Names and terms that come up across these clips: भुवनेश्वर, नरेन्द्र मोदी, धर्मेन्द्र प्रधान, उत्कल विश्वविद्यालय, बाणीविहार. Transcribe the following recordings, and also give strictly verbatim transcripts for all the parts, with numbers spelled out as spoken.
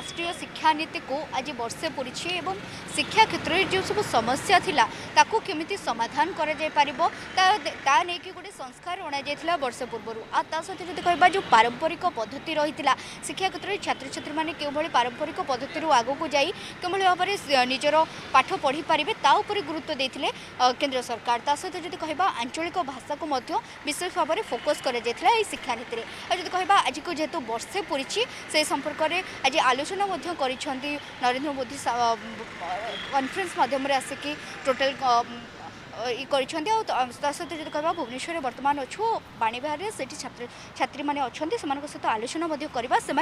राष्ट्रीय शिक्षा नीति को आज वर्षे पूरी एवं शिक्षा क्षेत्र में जो सब समस्या थिला ताकू केमिति समाधान करा जाय पारिबो ता नै कि गोटे संस्कार अणा जायथिला वर्ष पूर्व आ ता सहित जदि कहबा जो पारंपरिक पद्धति रहितिला शिक्षा क्षेत्र में छात्र छात्री माने के भली पारंपरिक पद्धति आगो को जाई के भली भाव में निजर पाठ पढ़ी पारिबे ता ऊपर गुरुत्व देथिले केंद्र सरकार ता सहित जदि कहबा आंचलिक भाषा को मध्य विशेष भाव में फोकस करा जायथिला ए शिक्षा नीति रे आ जदि कहबा आज को जेतु वर्षे पूरी से संपर्क रे आज आलोचना नरेन्द्र मोदी कॉन्फ्रेंस माध्यम आसिकी टोटाल ई कर कह भुवनेश्वर वर्तमान अच्छु बाणीविहार से छात्र छात्री मैंने अच्छा सहित आलोचना करवा से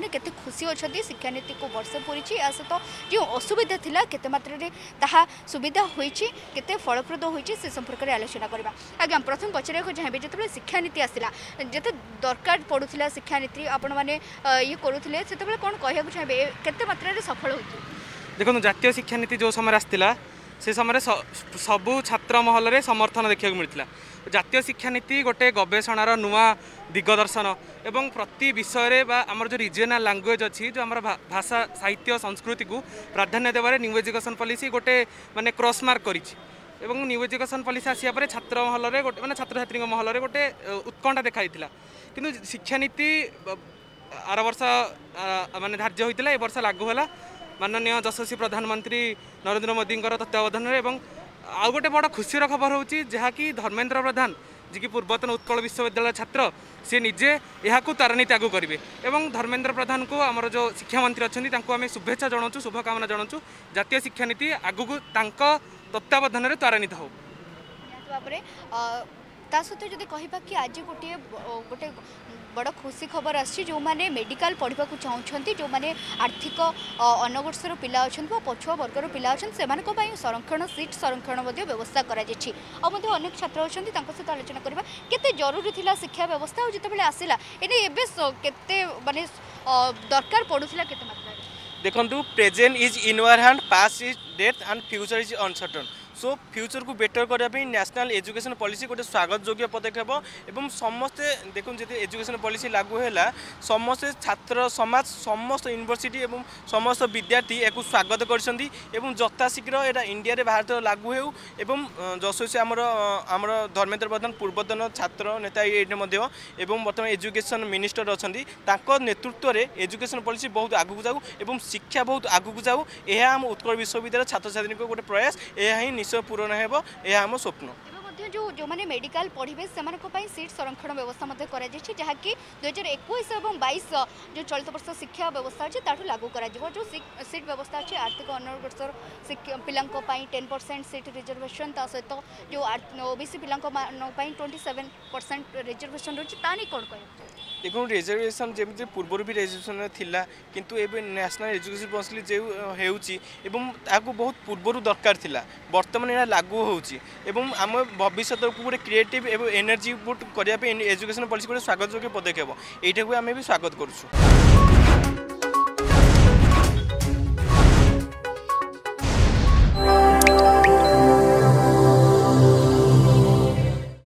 खुशी अच्छा शिक्षानीति को वर्ष पूरी या सहित जो असुविधा था केते मात्र ताहा सुविधा होते फलप्रद हो संपर्क में आलोचना करवा। आज्ञा प्रथम पचारा चाहिए जिते शिक्षानीति आसला जिते दरकार पड़ूला शिक्षानीति आपण मैंने ये करुले से कौन कहना चाहिए केते मात्र सफल होती देखो जातीय शिक्षानीति जो समय आसाला से समय सबू छात्र महल में समर्थन देखा मिलता जातीय शिक्षानीति गोटे गवेषणार नुआ दिग्दर्शन एवं प्रति विषय में आमर जो रिजनाल लांगुएज अच्छी जो आम भाषा साहित्य संस्कृति को प्राधान्य देवे न्यू एजुकेशन पॉलिसी गोटे मानने क्रॉसमार्क कर न्यू एजुकेशन पॉलिसी आसापर छात्र महल में गोटे मैंने छात्र छात्री महल में गोटे उत्कंठा देखाई कि शिक्षानीति आर वर्ष मानने धार्य होता ए वर्ष लागू है माननीय यशस्वी प्रधानमंत्री नरेन्द्र मोदी तत्वावधान एवं आउ गोटे बड़ खुशीर खबर होची जहाँकि धर्मेन्द्र प्रधान जी कि पूर्वतन उत्कल विश्वविद्यालय छात्र सी निजे यहाँ तारान्वित आगू करेंगे और धर्मेन्द्र प्रधान को आमर जो शिक्षा मंत्री अच्छा आम शुभेच्छा जनाऊँ शुभकामना जनाऊँ जातीय शिक्षानीति आगू तत्वावधान तारान्वित हो ता सहित जब कह कि आज गोटे गोटे बड़ खुशी खबर आसी जो माने मेडिकल पढ़ा चाहते जो माने आर्थिक अनग्रसर पिला अच्छा पछुआ वर्गर पिला अच्छा से संरक्षण सीट संरक्षण व्यवस्था करनेक छात्र अच्छा सहित आलोचना करवा केते जरूरी थिला शिक्षा व्यवस्था और जिते आसला एने के मानने दरकार पड़ूला के देखो present is in our hand past is death and future is uncertain so future को बेटर करने नेशनल एजुकेशन पॉलिसी गोटे स्वागत योग्य पदक्षेप एवं समस्ते देखो जब एजुकेशन पॉलिसी लागू है समस्ते छात्र समाज समस्त यूनिवर्सिटी एवं समस्त विद्यार्थी एक स्वागत कर जताशीघ्र यहाँ इंडिया रे भारत लागू हो जशस्वी आम आम धर्मेन्द्र प्रधान पूर्वतन छात्र नेता एवं बर्तमान एजुकेशन मिनिस्टर अच्छा नेतृत्व में एजुकेशन पॉलिसी बहुत आगू जाऊ एवं शिक्षा बहुत आगू जाऊ यह आम उत्कल विश्वविद्यालय छात्र छात्री गोटे प्रयास यही पूर्ण हेबो यह आम स्वप्न जो जो माने मेडिकल पढ़े से सीट संरक्षण व्यवस्था जहाँकि दुहजार एकुश और बैश जो चलित वर्ष शिक्षा व्यवस्था अच्छे ताठू लागू करा जो सीट व्यवस्था अच्छे आर्थिक अनग्रसर पाई टेन परसेंट सीट रिजर्वेशन सहित जो ओबीसी पिला ट्वेंटी सेवेन परसेंट रिजर्वेशन रही नहीं कौन कह देखो रिजर्वेशन जमी पूर्व भी रिजर्वेशन थिला किंतु एबे नेशनल एजुकेशन पॉलिसी जो हो बहुत पूर्व दरकार थिला वर्तमान यहाँ लागू होची एवं आम भविष्य को गोटे क्रिएटिव एवं एनर्जी बुट करने एजुकेशन पॉलिसी गोटे स्वागत योग्य पदक्षेप यही आम भी स्वागत करूँ।